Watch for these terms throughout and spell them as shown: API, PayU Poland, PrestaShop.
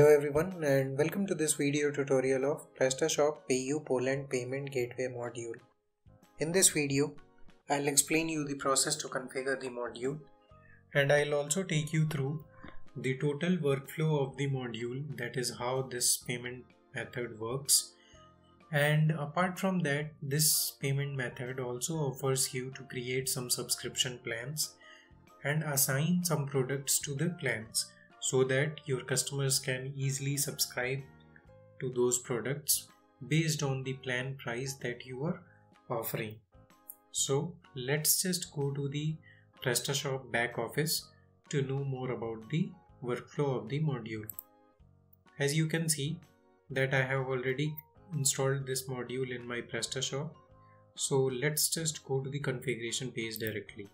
Hello everyone and welcome to this video tutorial of PrestaShop PayU Poland Payment Gateway module. In this video, I'll explain you the process to configure the module and I'll also take you through the total workflow of the module, that is how this payment method works. And apart from that, this payment method also offers you to create some subscription plans and assign some products to the plans, so that your customers can easily subscribe to those products based on the plan price that you are offering. So let's just go to the PrestaShop back office to know more about the workflow of the module. As you can see that I have already installed this module in my PrestaShop. So let's just go to the configuration page directly.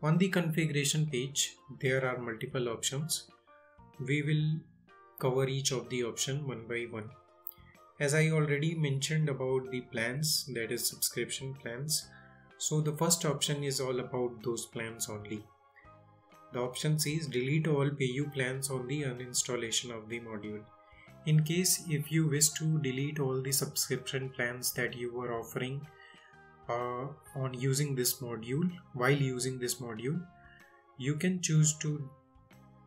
On the configuration page, there are multiple options. We will cover each of the option one by one. As I already mentioned about the plans, that is subscription plans. So the first option is all about those plans only. The option says delete all PayU plans on the uninstallation of the module. In case if you wish to delete all the subscription plans that you were offering on using this module, while using this module, you can choose to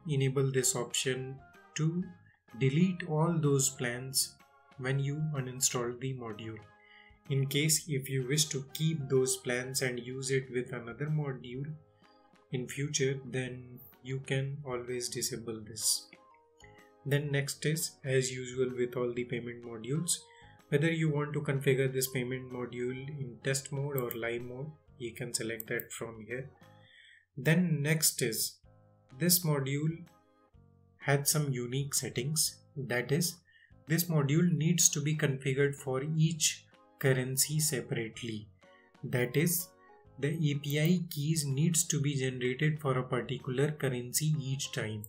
enable this option to delete all those plans when you uninstall the module. In case if you wish to keep those plans and use it with another module in future, then you can always disable this. Then next is, as usual with all the payment modules, whether you want to configure this payment module in test mode or live mode, you can select that from here. Then next is, this module had some unique settings. That is, this module needs to be configured for each currency separately. That is, the API keys needs to be generated for a particular currency each time.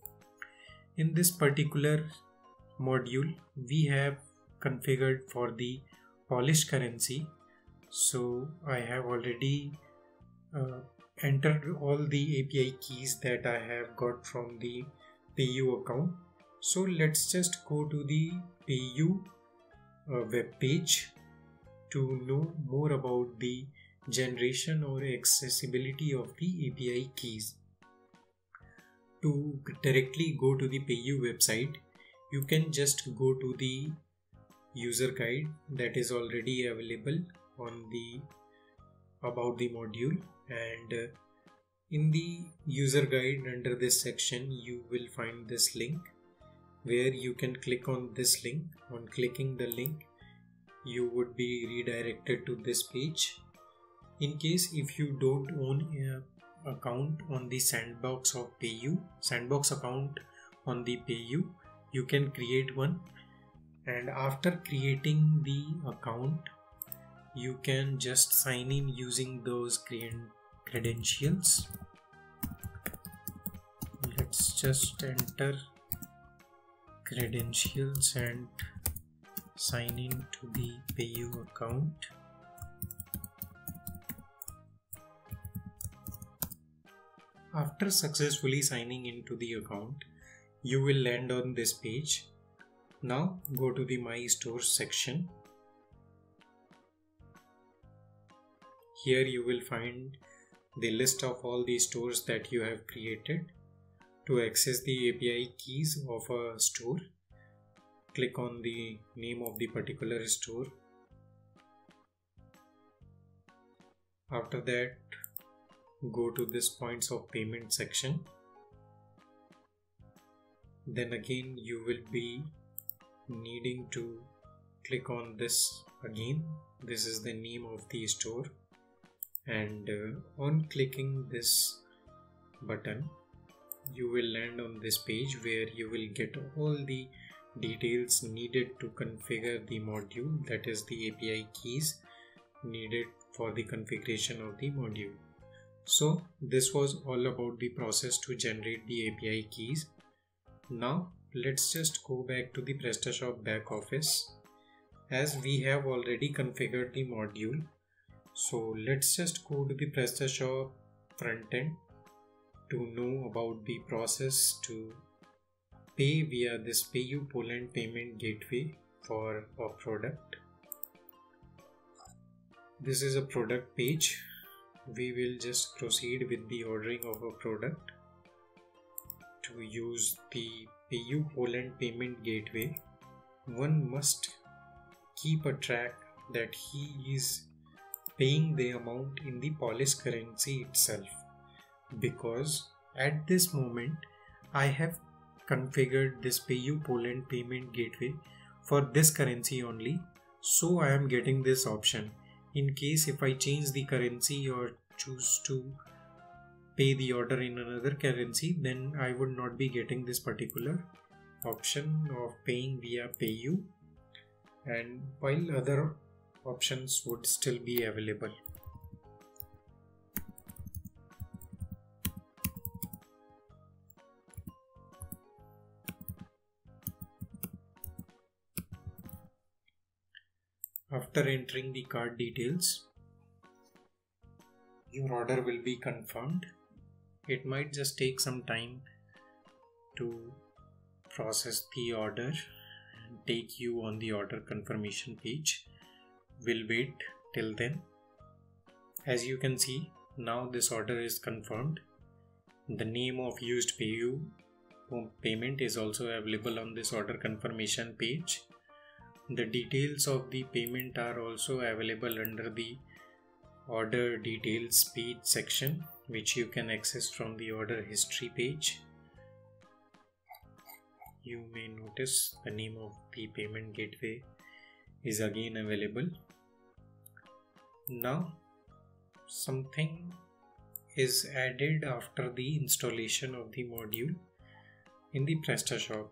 In this particular module, we have configured for the Polish currency. So I have already entered all the API keys that I have got from the PayU account. So let's just go to the PayU web page to know more about the generation or accessibility of the API keys. To directly go to the PayU website, you can just go to the user guide that is already available on the about the module, and in the user guide under this section you will find this link where you can click on this link. On clicking the link, you would be redirected to this page. In case if you don't own a account on the sandbox account on the PayU, you can create one, and after creating the account you can just sign in using those credentials. Let's just enter credentials and sign in to the PayU account. After successfully signing into the account, you will land on this page. Now go to the My Store section. Here you will find the list of all the stores that you have created. To access the API keys of a store, click on the name of the particular store. After that, go to this Points of Payment section. Then again you will be needing to click on this again. This is the name of the store, and on clicking this button you will land on this page where you will get all the details needed to configure the module, that is the API keys needed for the configuration of the module. So this was all about the process to generate the API keys. Now let's just go back to the PrestaShop back office, as we have already configured the module. So let's just go to the PrestaShop front end to know about the process to pay via this PayU Poland payment gateway for a product. This is a product page. We will just proceed with the ordering of a product. To use the PayU Poland payment gateway, one must keep a track that he is paying the amount in the Polish currency itself, because at this moment I have configured this PayU Poland payment gateway for this currency only, so I am getting this option. In case if I change the currency or choose to pay the order in another currency, then I would not be getting this particular option of paying via PayU, and while other options would still be available. After entering the card details, your order will be confirmed. It might just take some time to process the order and take you on the order confirmation page. We'll wait till then. As you can see, now this order is confirmed. The name of used PayU payment is also available on this order confirmation page. The details of the payment are also available under the order details page section, which you can access from the order history page. You may notice the name of the payment gateway is again available. Now, something is added after the installation of the module in the PrestaShop.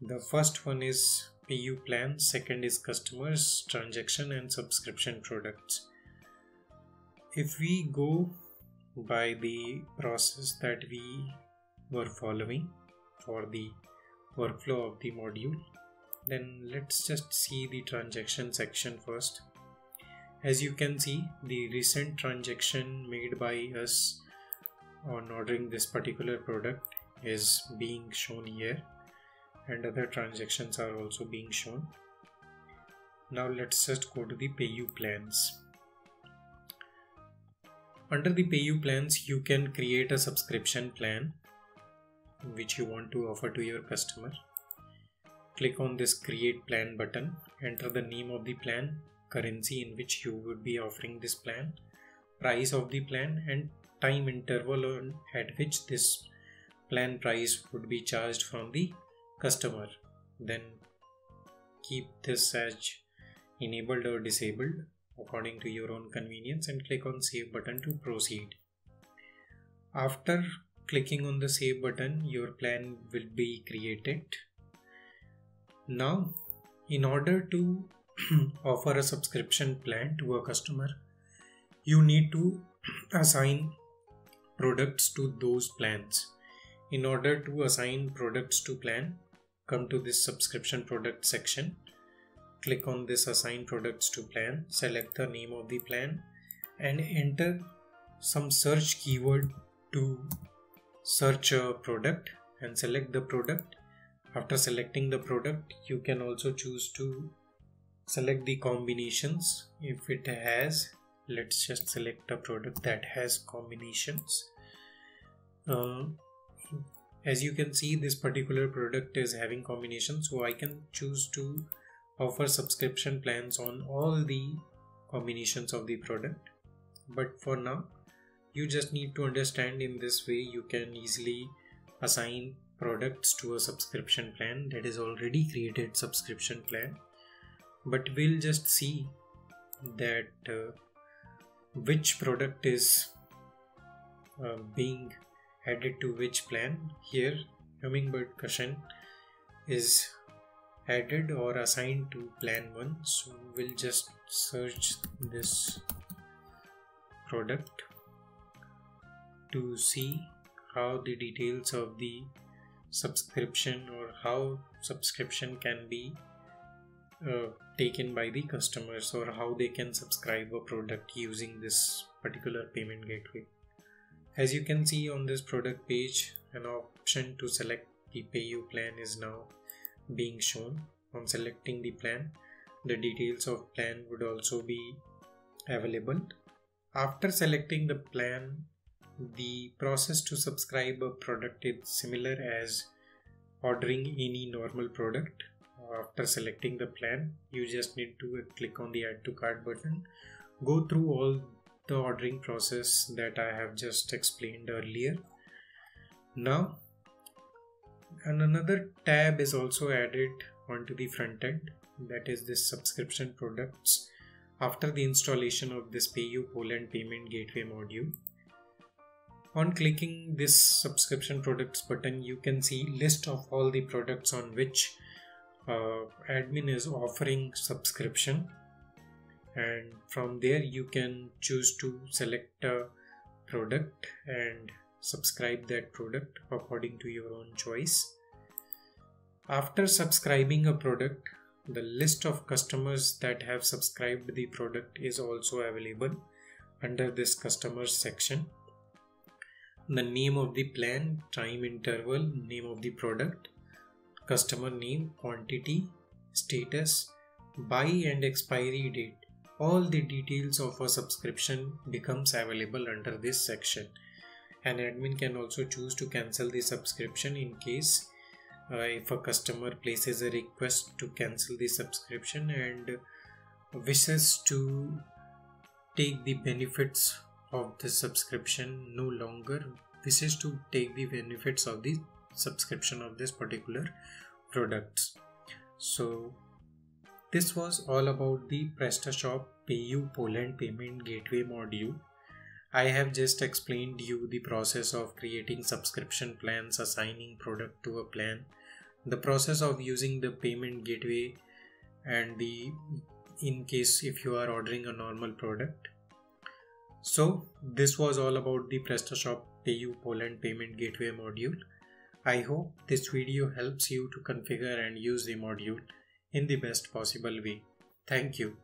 The first one is PayU plan, second is customers, transaction and subscription products. If we go by the process that we were following for the workflow of the module, then let's just see the transaction section first. As you can see, the recent transaction made by us on ordering this particular product is being shown here, and other transactions are also being shown. Now let's just go to the PayU plans. Under the PayU plans, you can create a subscription plan which you want to offer to your customer. Click on this create plan button, enter the name of the plan, currency in which you would be offering this plan, price of the plan and time interval at which this plan price would be charged from the customer. Then keep this as enabled or disabled according to your own convenience and click on save button to proceed. After clicking on the save button, your plan will be created. Now, in order to offer a subscription plan to a customer, you need to assign products to those plans. In order to assign products to plan, come to this subscription product section, click on this assign products to plan, select the name of the plan and enter some search keyword to search a product and select the product. After selecting the product, you can also choose to select the combinations if it has. Let's just select a product that has combinations. As you can see, this particular product is having combinations, so I can choose to offer subscription plans on all the combinations of the product. But for now, you just need to understand, in this way you can easily assign products to a subscription plan that is already created subscription plan. But we'll just see that which product is being added to which plan. Here Hummingbird cushion is added or assigned to plan 1, so we'll just search this product to see how the details of the subscription or how subscription can be taken by the customers, or how they can subscribe a product using this particular payment gateway. As you can see on this product page, an option to select The PayU plan is now being shown. On selecting the plan, the details of plan would also be available. After selecting the plan, the process to subscribe a product is similar as ordering any normal product. After selecting the plan, you just need to click on the Add to Cart button. Go through all the ordering process that I have just explained earlier. Now, another tab is also added onto the front end, that is this subscription products, after the installation of this PayU Poland Payment Gateway module. On clicking this subscription products button, you can see list of all the products on which admin is offering subscription, and from there you can choose to select a product and subscribe that product according to your own choice. After subscribing a product, the list of customers that have subscribed the product is also available under this customers section. The name of the plan, time interval, name of the product, customer name, quantity, status, buy and expiry date. All the details of a subscription becomes available under this section. An admin can also choose to cancel the subscription in case if a customer places a request to cancel the subscription and wishes to take the benefits of the subscription no longer, wishes to take the benefits of the subscription of this particular product. So this was all about the PrestaShop PayU Poland Payment Gateway module. I have just explained you the process of creating subscription plans, assigning product to a plan, the process of using the payment gateway, and in case if you are ordering a normal product. So this was all about the PrestaShop PayU Poland Payment Gateway module. I hope this video helps you to configure and use the module in the best possible way. Thank you.